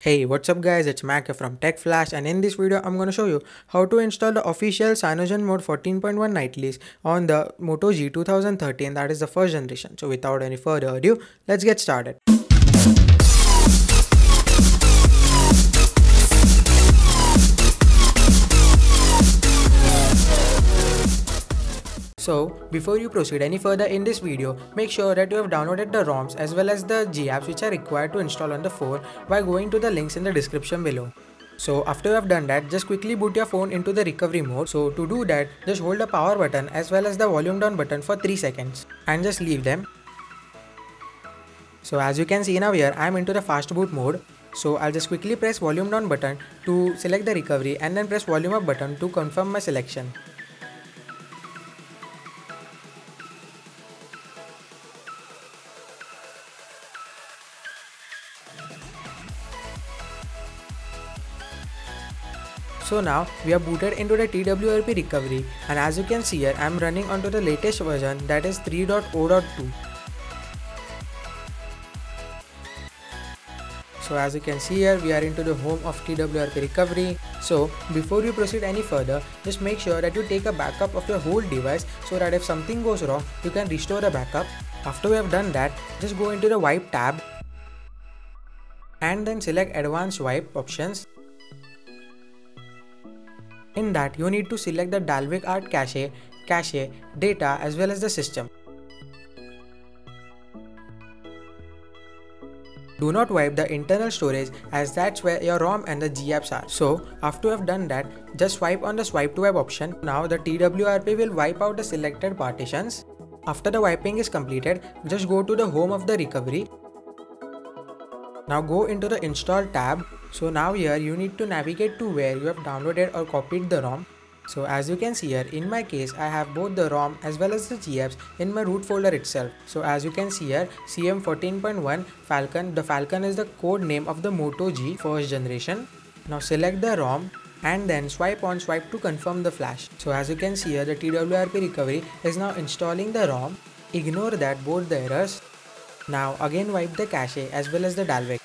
Hey, what's up guys, it's MaK from TechFlash, and in this video I'm gonna show you how to install the official CyanogenMod 14.1 night release on the Moto G 2013, that is the first generation. So without any further ado, let's get started. So, before you proceed any further in this video, make sure that you have downloaded the ROMs as well as the GApps which are required to install on the phone by going to the links in the description below. So, after you have done that, just quickly boot your phone into the recovery mode. So, to do that, just hold the power button as well as the volume down button for 3 seconds and just leave them. So, as you can see now here, I am into the fast boot mode. So, I'll just quickly press volume down button to select the recovery and then press volume up button to confirm my selection. So now we are booted into the TWRP recovery, and as you can see here, I am running onto the latest version, that is 3.0.2. So as you can see here, we are into the home of TWRP recovery. So before you proceed any further, just make sure that you take a backup of your whole device so that if something goes wrong, you can restore the backup. After we have done that, just go into the wipe tab and then select advanced wipe options. In that, you need to select the Dalvik art cache, cache, data as well as the system. Do not wipe the internal storage, as that's where your ROM and the GApps are. So after you have done that, just swipe on the swipe to wipe option. Now the TWRP will wipe out the selected partitions. After the wiping is completed, just go to the home of the recovery. Now go into the install tab. So now here you need to navigate to where you have downloaded or copied the ROM. So as you can see here, in my case I have both the ROM as well as the GApps in my root folder itself. So as you can see here, cm14.1 falcon, the falcon is the code name of the Moto G first generation. Now select the ROM and then swipe on swipe to confirm the flash. So as you can see here, the TWRP recovery is now installing the ROM. Ignore that both the errors. Now again wipe the cache as well as the Dalvik.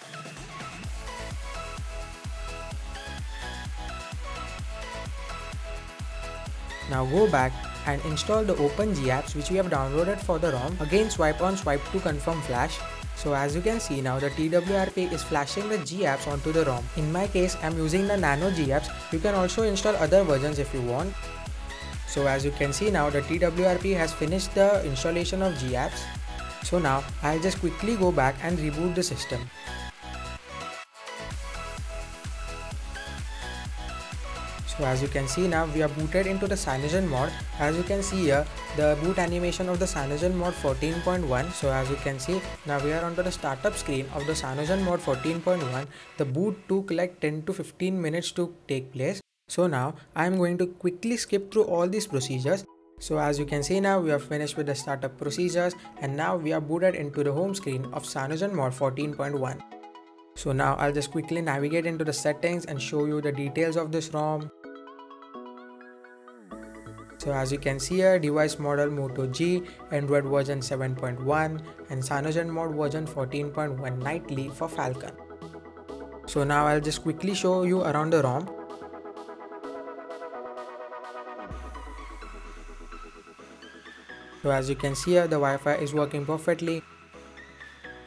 Now go back and install the Open GApps which we have downloaded for the ROM. Again swipe on swipe to confirm flash. So as you can see now, the TWRP is flashing the GApps onto the ROM. In my case, I am using the Nano GApps. You can also install other versions if you want. So as you can see now, the TWRP has finished the installation of GApps. So now I'll just quickly go back and reboot the system. So as you can see now, we are booted into the CyanogenMod. As you can see here, the boot animation of the CyanogenMod 14.1. So as you can see now, we are onto the startup screen of the CyanogenMod 14.1. The boot took like 10 to 15 minutes to take place. So now I am going to quickly skip through all these procedures. So as you can see now, we are finished with the startup procedures, and now we are booted into the home screen of CyanogenMod 14.1. So now I'll just quickly navigate into the settings and show you the details of this ROM. So as you can see here, device model Moto G, Android version 7.1 and CyanogenMod version 14.1 nightly for Falcon. So now I'll just quickly show you around the ROM. So as you can see here, the Wi-Fi is working perfectly.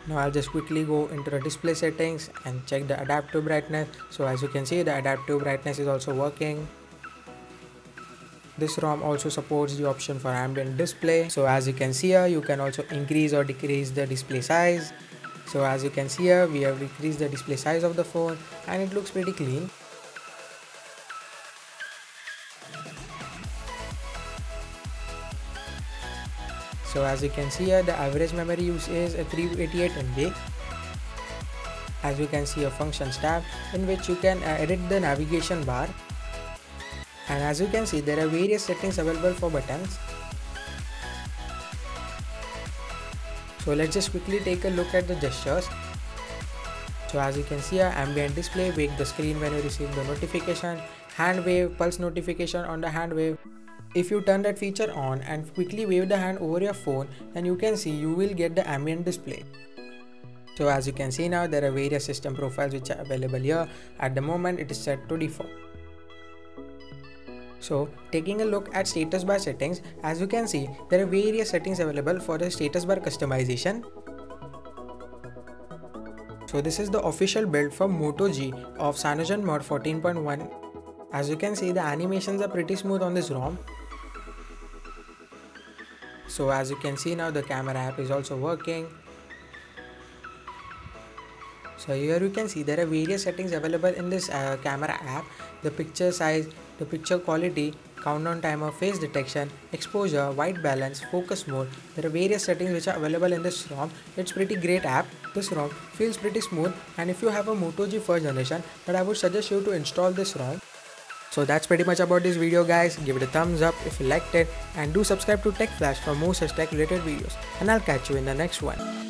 Now I'll just quickly go into the display settings and check the adaptive brightness. So as you can see, the adaptive brightness is also working. This ROM also supports the option for ambient display. So as you can see here, you can also increase or decrease the display size. So as you can see here, we have decreased the display size of the phone and it looks pretty clean. So as you can see here, the average memory use is 388 MB. As you can see, a functions tab in which you can edit the navigation bar. And as you can see, there are various settings available for buttons. So let's just quickly take a look at the gestures. So as you can see, ambient display, wake the screen when you receive the notification, hand wave, pulse notification on the hand wave. If you turn that feature on and quickly wave the hand over your phone, then you can see you will get the ambient display. So as you can see now, there are various system profiles which are available here. At the moment it is set to default. So taking a look at status bar settings, as you can see, there are various settings available for the status bar customization. So this is the official build for Moto G of CyanogenMod 14.1. As you can see, the animations are pretty smooth on this ROM. So as you can see now, the camera app is also working. So here you can see there are various settings available in this camera app: the picture size, the picture quality, countdown timer, face detection, exposure, white balance, focus mode. There are various settings which are available in this ROM. It's pretty great app. This ROM feels pretty smooth, and if you have a Moto G 1st generation, but I would suggest you to install this ROM. So that's pretty much about this video, guys. Give it a thumbs up if you liked it, and do subscribe to TechFlash for more such tech related videos, and I'll catch you in the next one.